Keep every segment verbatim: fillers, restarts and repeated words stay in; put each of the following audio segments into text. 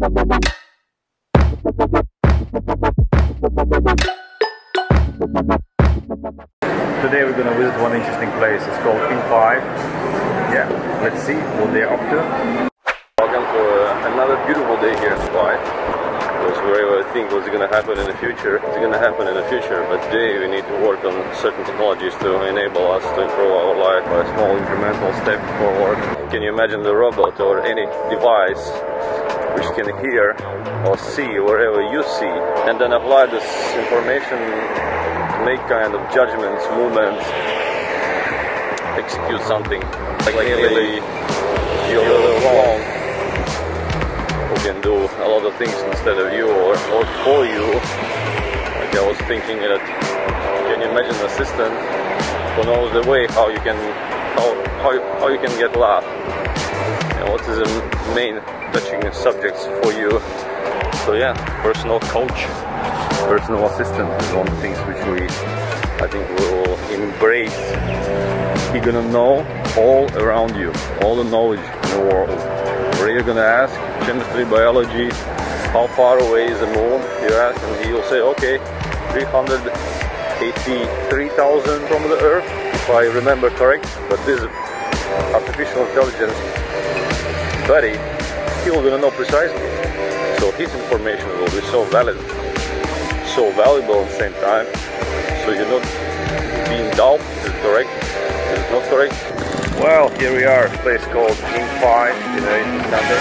Today we're gonna visit one interesting place. It's called King five. Yeah, let's see what they're up to. Welcome to uh, another beautiful day here in Dubai. Because wherever I think what's gonna happen in the future, it's gonna happen in the future. But today we need to work on certain technologies to enable us to improve our life by a small incremental step forward. Can you imagine the robot or any device which can hear or see wherever you see, and then apply this information to make kind of judgments, movements, execute something. Like really, you're wrong, who can do a lot of things instead of you or, or for you. Like I was thinking that, can you imagine an assistant who knows the way how you can, how, how, you, how you can get laughed? And what is the main touching subjects for you? So yeah, personal coach, personal assistant is one of the things which we, I think, will embrace. You're gonna know all around you, all the knowledge in the world. Where you're gonna ask chemistry, biology, how far away is the moon? You ask and he'll say, okay, three hundred eighty-three thousand from the Earth, if I remember correct. But this artificial intelligence buddy, he's gonna know precisely, so his information will be so valid, so valuable at the same time, so you're not being doubt, is it correct, is it not correct? Well, here we are, a place called King five, Innovation Center.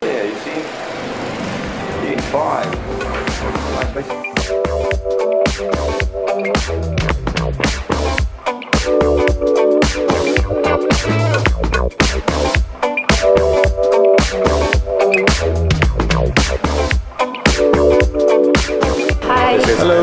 Yeah, you see, King five. Hi. Hello.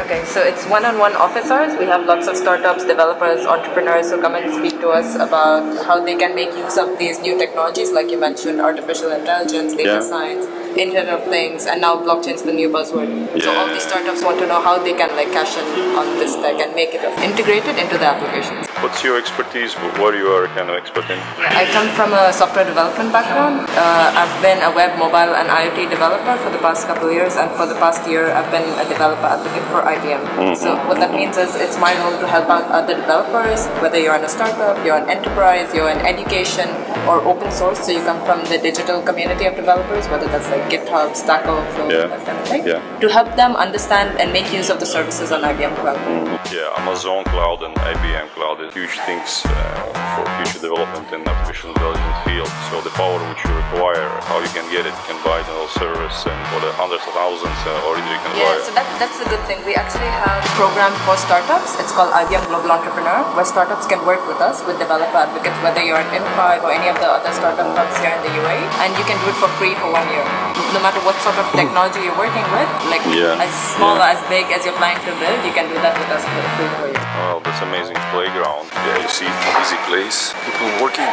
Okay, so it's one-on-one officers. We have lots of startups, developers, entrepreneurs who come and speak to us about how they can make use of these new technologies, like you mentioned, artificial intelligence, data yeah. science, Internet of Things, and now blockchain's the new buzzword. Yeah. So all these startups want to know how they can like cash in on this tech and make it integrated into the applications. What's your expertise? What you are kind of expert in? I come from a software development background. Uh, I've been a web, mobile, and IoT developer for the past couple of years, and for the past year, I've been a developer advocate for I B M. Mm-hmm. So what that means is it's my role to help out other developers, whether you're in a startup, you're an enterprise, you're in education, or open source. So you come from the digital community of developers, whether that's like GitHub, Stack Overflow, yeah. that kind of thing, yeah. to help them understand and make use of the services on I B M Cloud. Mm-hmm. Yeah, Amazon Cloud and I B M Cloud. Huge things uh, for future development in artificial intelligence field. So the power which you require, how you can get it, you can buy it on service and for the hundreds of thousands uh, already you can yeah, buy it. Yeah, so that, that's a good thing. We actually have a program for startups. It's called I B M Global Entrepreneur, where startups can work with us, with developer advocates, whether you're an enterprise or any of the other startup hubs here in the U A E, and you can do it for free for one year. No matter what sort of technology you're working with, like yeah, as small yeah. or as big as you're planning to build, you can do that with us for free for you. Wow, that's amazing. Playground. Yeah, you see, busy place, people working.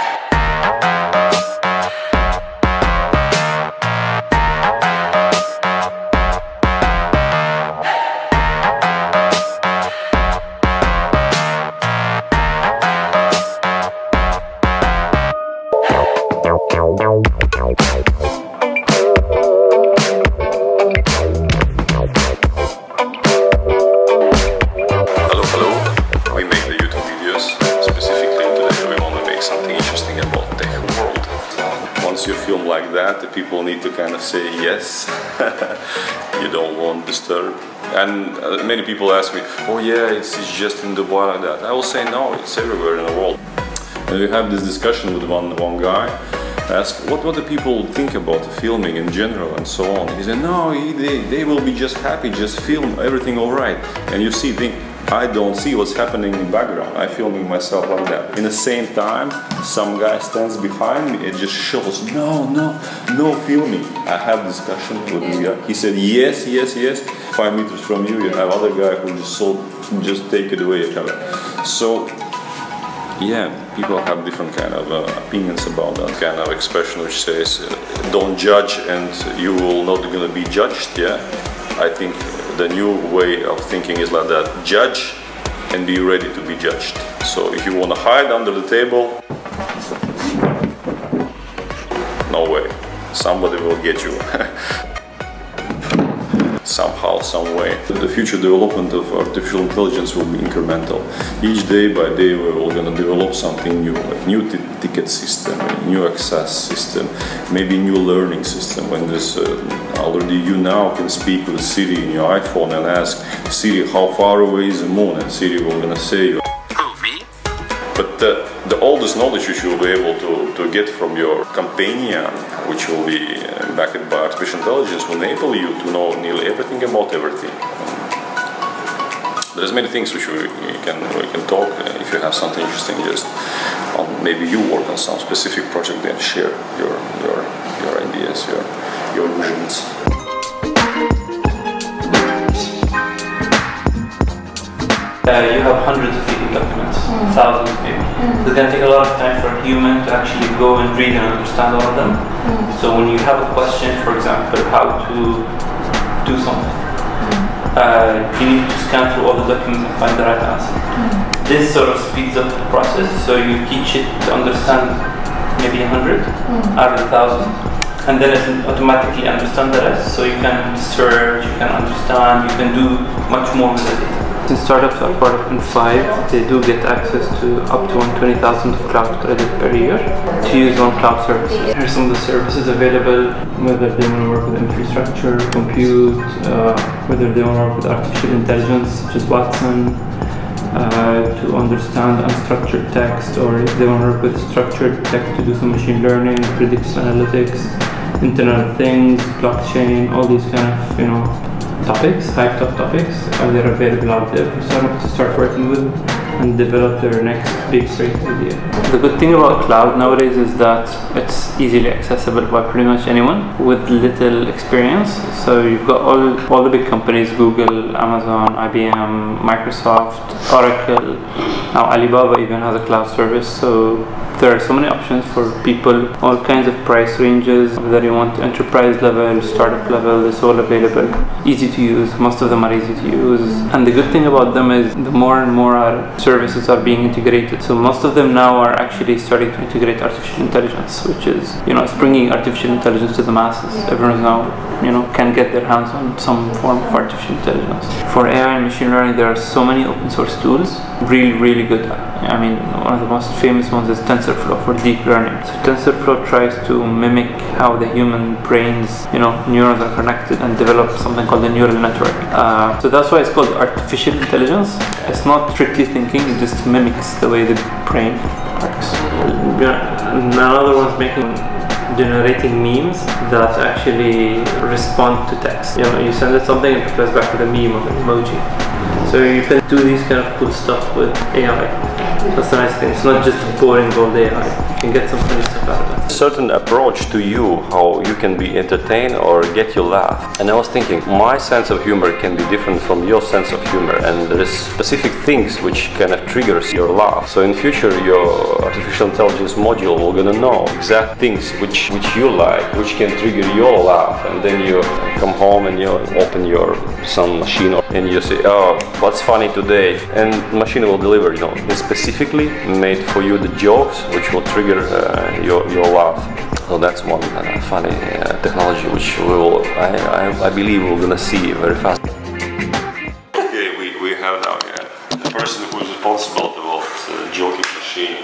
People need to kind of say yes. You don't want disturb. And uh, many people ask me, oh yeah, it's, it's just in Dubai like that. I will say no, it's everywhere in the world. And we have this discussion with one one guy. Ask what what the people think about filming in general and so on. He said no, they they will be just happy, just film everything all right. And you see, think I don't see what's happening in the background. I'm filming myself like that. In the same time, some guy stands behind me and just shows, no, no, no filming. I have discussion with this guy. He said, yes, yes, yes. Five meters from you, you have other guy who just sold, just take it away. So, yeah, people have different kind of uh, opinions about that kind of expression which says, uh, don't judge and you will not gonna be judged, yeah? I think the new way of thinking is like that, judge and be ready to be judged. So if you want to hide under the table, no way. Somebody will get you. Somehow, some way. The future development of artificial intelligence will be incremental. Each day by day we're all going to develop something new, like new ticket system, new access system, maybe new learning system. When this uh, already you now can speak with Siri in your iPhone and ask Siri how far away is the moon, and Siri will going to say, oh, me? But the, the all this knowledge which you'll be able to, to get from your companion, which will be backed by artificial intelligence, will enable you to know nearly everything about everything. There's many things which we can, we can talk. If you have something interesting, just on, maybe you work on some specific project, then share your, your, your ideas, your, your visions. Uh, you have hundreds of legal documents, mm. thousands of people. Mm. So it's going to take a lot of time for a human to actually go and read and understand all of them. Mm. So when you have a question, for example, how to do something, mm. uh, you need to scan through all the documents and find the right answer. Mm. This sort of speeds up the process, so you teach it to understand maybe a hundred mm. out of a thousand, and then it automatically understands the rest. So you can search, you can understand, you can do much more with the data. Since startups are part of Insight, they do get access to up to one hundred twenty thousand of cloud credit per year to use on cloud services. Here's some of the services available, whether they want to work with infrastructure, compute, uh, whether they want to work with artificial intelligence, such as Watson, uh, to understand unstructured text, or if they want to work with structured text to do some machine learning, predictive analytics, Internet of Things, blockchain, all these kind of, you know, topics, high top topics, are they available out there for startups to start working with and develop their next big great idea. The good thing about cloud nowadays is that it's easily accessible by pretty much anyone with little experience. So you've got all, all the big companies, Google, Amazon, I B M, Microsoft, Oracle, now Alibaba even has a cloud service. So there are so many options for people, all kinds of price ranges, whether you want enterprise level, startup level, it's all available. Easy to use, most of them are easy to use. And the good thing about them is the more and more our services are being integrated. So most of them now are actually starting to integrate artificial intelligence, which is, you know, it's bringing artificial intelligence to the masses. Everyone now, you know, can get their hands on some form of artificial intelligence. For A I and machine learning, there are so many open source tools, really, really good. I mean, one of the most famous ones is TensorFlow for deep learning. So TensorFlow tries to mimic how the human brains, you know, neurons are connected and develop something called the neural network. Uh, so that's why it's called artificial intelligence. It's not strictly thinking, it just mimics the way the brain works. Another one's making generating memes that actually respond to text. You know, you send it something and it replies back with a meme or an emoji. So you can do these kind of cool stuff with A I. That's the nice thing. It's not just boring all day. You can get some funny stuff out of it. Certain approach to you, how you can be entertained or get you laugh. And I was thinking, my sense of humor can be different from your sense of humor, and there is specific things which kind of triggers your laugh. So in future, your artificial intelligence module will gonna know exact things which which you like, which can trigger your laugh, and then you come home and you open your some machine and you say, oh, what's funny today? And machine will deliver, you know, this specific. Specifically made for you the jokes which will trigger uh, your, your laugh. So that's one uh, funny uh, technology which we will, I, I, I believe we're gonna see very fast. Okay, we, we have now here the person who is responsible about the uh, joking machine.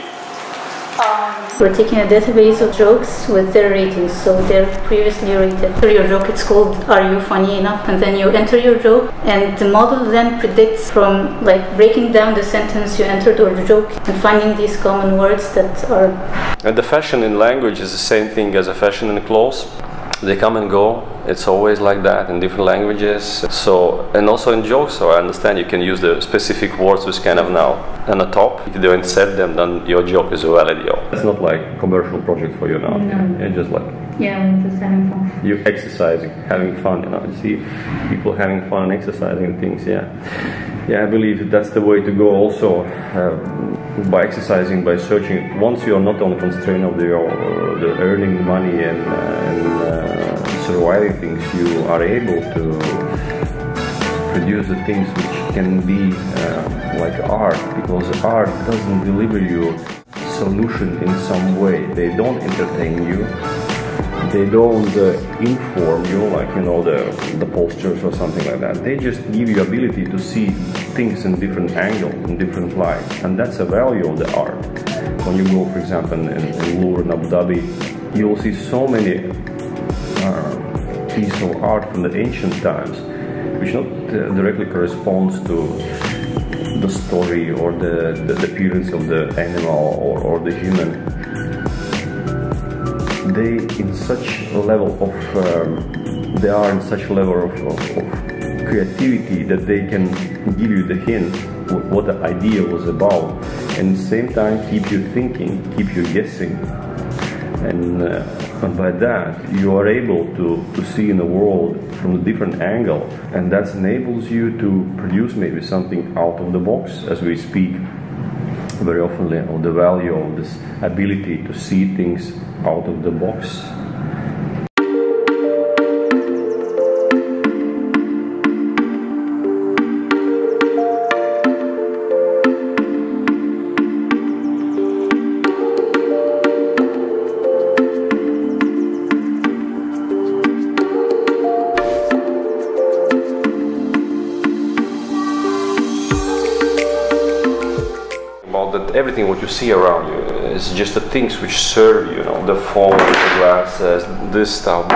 Um, We're taking a database of jokes with their ratings, so they're previously rated. For your joke, it's called "Are you funny enough?" and then you enter your joke, and the model then predicts from like breaking down the sentence you entered or the joke and finding these common words that are. And the fashion in language is the same thing as a fashion in clothes. They come and go. It's always like that in different languages. So, and also in jokes, so I understand you can use the specific words which kind of now on the top. If you don't set them, then your joke is valid. It's not like commercial project for you now. No. It's just like, yeah, we're just having fun. You're exercising, having fun. You know, you see people having fun and exercising and things. Yeah, yeah, I believe that's the way to go. Also, uh, by exercising, by searching. Once you are not on the constraint of the, uh, the earning money and, uh, and uh, surviving. Things you are able to produce the things which can be uh, like art, because art doesn't deliver you solution in some way. They don't entertain you, They don't uh, inform you, like, you know, the, the postures or something like that. They just give you ability to see things in different angles, in different light. And that's a value of the art. When you go, for example, in, in Louvre and Abu Dhabi, you will see so many uh, pieces of art from the ancient times, which not uh, directly corresponds to the story or the, the, the appearance of the animal or, or the human. They in such a level of um, they are in such a level of, of, of creativity that they can give you the hint what the idea was about, and at the same time keep you thinking, keep you guessing, and, uh, and by that you are able to, to see in the world from a different angle, and that enables you to produce maybe something out of the box, as we speak very often of the value of this ability to see things out of the box. That everything what you see around you is just the things which serve you, you know, the phone, the glasses, this stuff,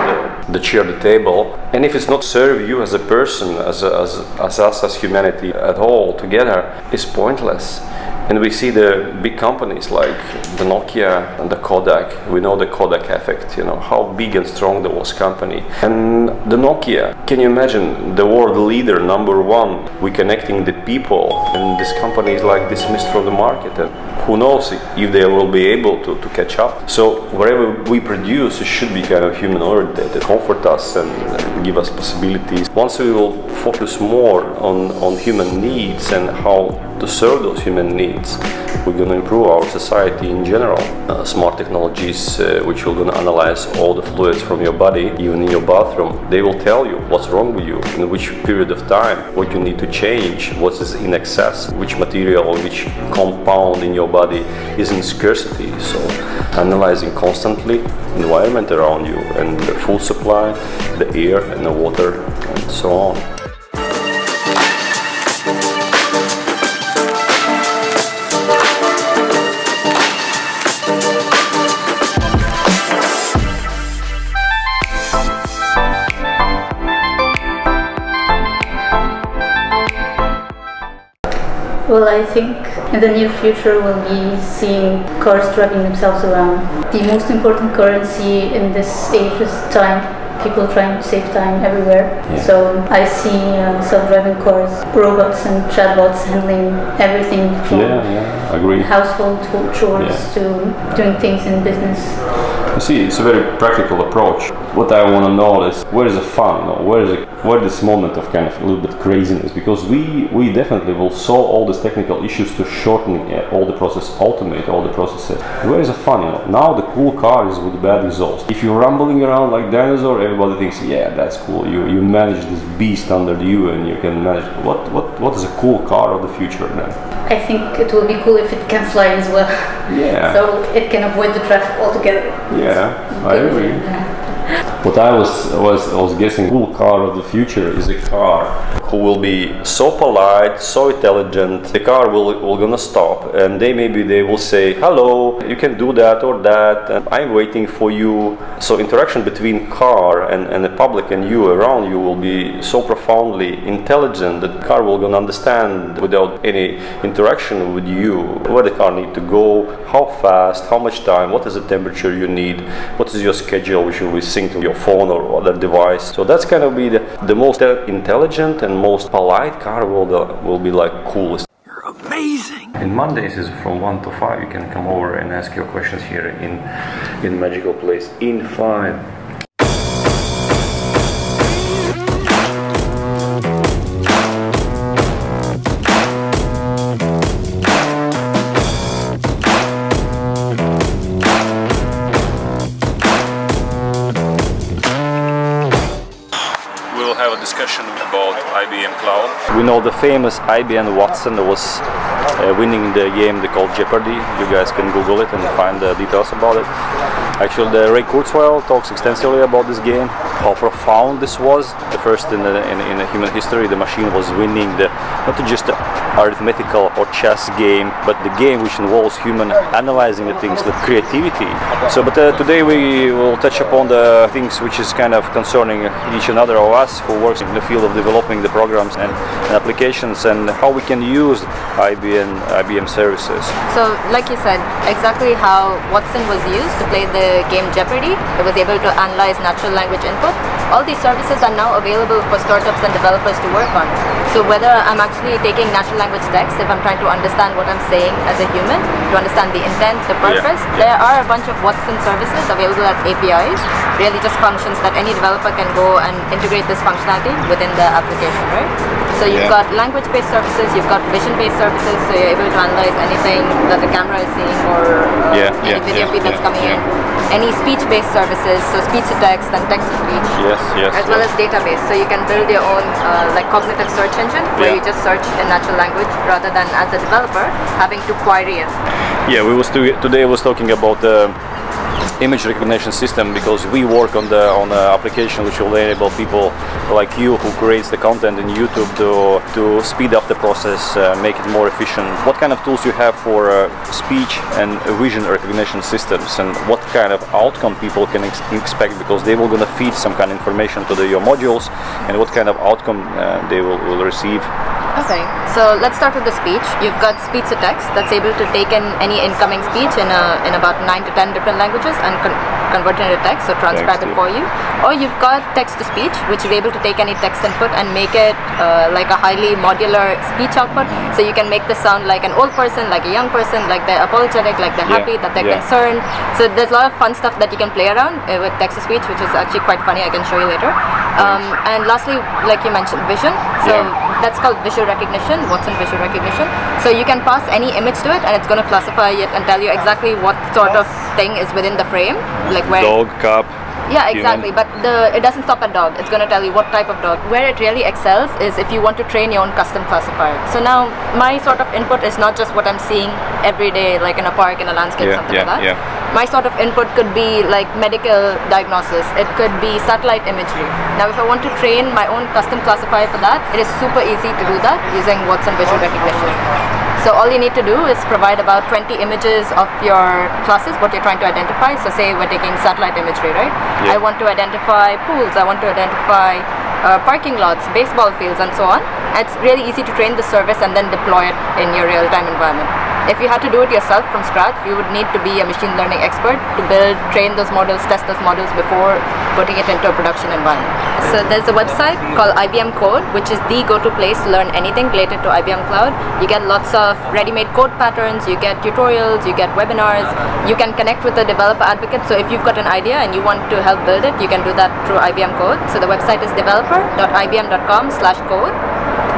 the, the chair, the table. And if it's not serve you as a person, as, a, as, as us, as humanity at all together, it's pointless. And we see the big companies like the Nokia and the Kodak. We know the Kodak effect, you know, how big and strong there was company. And the Nokia, can you imagine, the world leader, number one, we're connecting the people, and this company is like dismissed from the market. And who knows if they will be able to, to catch up. So whatever we produce, it should be kind of human oriented, comfort us and, and give us possibilities. Once we will focus more on, on human needs and how to serve those human needs, we're going to improve our society in general. Uh, smart technologies uh, which will going to analyze all the fluids from your body, even in your bathroom. They will tell you what's wrong with you, in which period of time, what you need to change, what is in excess, which material or which compound in your body is in scarcity. So analyzing constantly the environment around you and the food supply, the air and the water and so on. Well, I think in the near future we'll be seeing cars driving themselves around. The most important currency in this age is time. People trying to save time everywhere. Yeah. So I see uh, self-driving cars, robots and chatbots handling everything from yeah, yeah, agree. household chores yeah. to doing things in business. You see, it's a very practical approach. What I want to know is where is the fun, or where is the, where this moment of kind of a little bit craziness, because we we definitely will solve all these technical issues to shorten all the process, automate all the processes. Where is the fun? You know, now the cool car is with bad exhaust. If you're rumbling around like dinosaur, everybody thinks, yeah, that's cool. You you manage this beast under you, and you can manage. What what what is a cool car of the future then? I think it will be cool if it can fly as well. Yeah. So it can avoid the traffic altogether. Yeah. Yeah, I agree. What I was was I was guessing, cool car of the future is a car who will be so polite, so intelligent. The car will will gonna stop, and they maybe they will say, "Hello, you can do that or that. And I'm waiting for you." So interaction between car and and the public and you around you will be so profoundly intelligent that the car will gonna understand without any interaction with you where the car need to go, how fast, how much time, what is the temperature you need, what is your schedule, which you will sync to your phone or other device. So that's kind of be the, the most intelligent and most polite car will, will be like coolest. You're amazing! And Mondays is from one to five. You can come over and ask your questions here in, in Magical Place in five. About I B M Cloud. We know the famous I B M Watson was uh, winning the game they called Jeopardy. You guys can Google it and find the details about it. Actually, the Ray Kurzweil talks extensively about this game, how profound this was. The first in the, in, in the human history, the machine was winning the not just the arithmetical or chess game, but the game which involves human analyzing the things, the creativity. So, but uh, today we will touch upon the things which is kind of concerning each another of us who works in the field of developing the programs and, and applications, and how we can use I B M I B M services. So, like you said, exactly how Watson was used to play the game Jeopardy. It was able to analyze natural language input. All these services are now available for startups and developers to work on. So whether I'm actually taking natural language text, if I'm trying to understand what I'm saying as a human, to understand the intent, the purpose, yeah, yeah. there are a bunch of Watson services available as A P Is, really just functions that any developer can go and integrate this functionality within the application, right? So you've yeah. got language-based services, you've got vision-based services, so you're able to analyze anything that the camera is seeing or uh, yeah, any yeah, video yeah, feed that's yeah, coming yeah. in. Any speech-based services, so speech-to-text and text-to-speech, yes, yes, as yes. well as database. So you can build your own uh, like cognitive search engine where yeah. you just search in natural language rather than as a developer having to query it. Yeah, we was to, today I was talking about the uh, image recognition system, because we work on the on an application which will enable people like you who creates the content in YouTube to to speed up the process, uh, make it more efficient. What kind of tools you have for uh, speech and vision recognition systems, and what kind of outcome people can ex expect, because they will going to feed some kind of information to the, your modules, and what kind of outcome uh, they will, will receive. Okay, so let's start with the speech. You've got speech to text that's able to take in any incoming speech in, a, in about nine to ten different languages and con convert it into text, so transcribe it for you. Or you've got text to speech, which is able to take any text input and make it uh, like a highly modular speech output. So you can make this sound like an old person, like a young person, like they're apologetic, like they're happy, yeah. that they're yeah. concerned. So there's a lot of fun stuff that you can play around uh, with text to speech, which is actually quite funny. I can show you later. Um, and lastly, like you mentioned, vision. So yeah. that's called visual recognition, Watson visual recognition. So you can pass any image to it and it's going to classify it and tell you exactly what sort of thing is within the frame. Like where dog, cup. Yeah, exactly. Human. But the, it doesn't stop at dog. It's going to tell you what type of dog. Where it really excels is if you want to train your own custom classifier. So now my sort of input is not just what I'm seeing every day, like in a park, in a landscape, yeah, something yeah, like that. Yeah. My sort of input could be like medical diagnosis, it could be satellite imagery. Now if I want to train my own custom classifier for that, it is super easy to do that using Watson visual recognition. So all you need to do is provide about twenty images of your classes, what you're trying to identify. So say we're taking satellite imagery, right? Yeah. I want to identify pools, I want to identify uh, parking lots, baseball fields and so on. It's really easy to train the service and then deploy it in your real-time environment. If you had to do it yourself from scratch, you would need to be a machine learning expert to build, train those models, test those models before putting it into a production environment. So there's a website called I B M Code, which is the go-to place to learn anything related to I B M Cloud. You get lots of ready-made code patterns, you get tutorials, you get webinars, you can connect with the developer advocate. So if you've got an idea and you want to help build it, you can do that through I B M Code. So the website is developer dot I B M dot com slash code.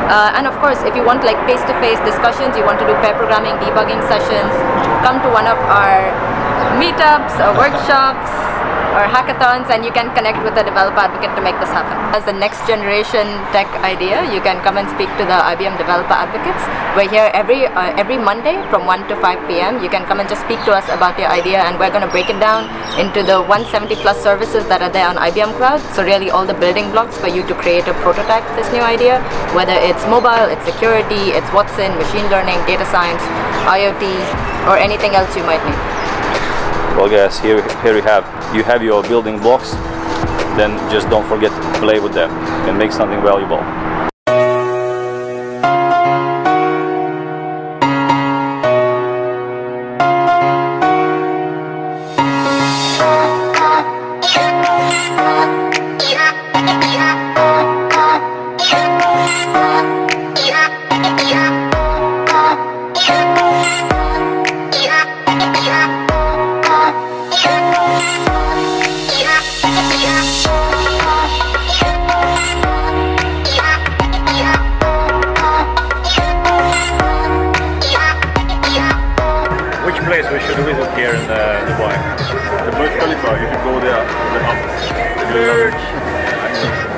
Uh, and of course, if you want like face-to-face discussions, you want to do pair programming, debugging sessions, come to one of our meetups or workshops or hackathons, and you can connect with the developer advocate to make this happen. As the next generation tech idea, you can come and speak to the I B M developer advocates. We're here every uh, every Monday from one to five P M You can come and just speak to us about your idea, and we're going to break it down into the one hundred seventy plus services that are there on I B M Cloud. So really all the building blocks for you to create a prototype of this new idea, whether it's mobile, it's security, it's Watson, machine learning, data science, I O T, or anything else you might need. Well guys, here, here you have, you have your building blocks, then just don't forget to play with them and make something valuable.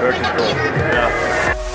Birch is cool. Yeah.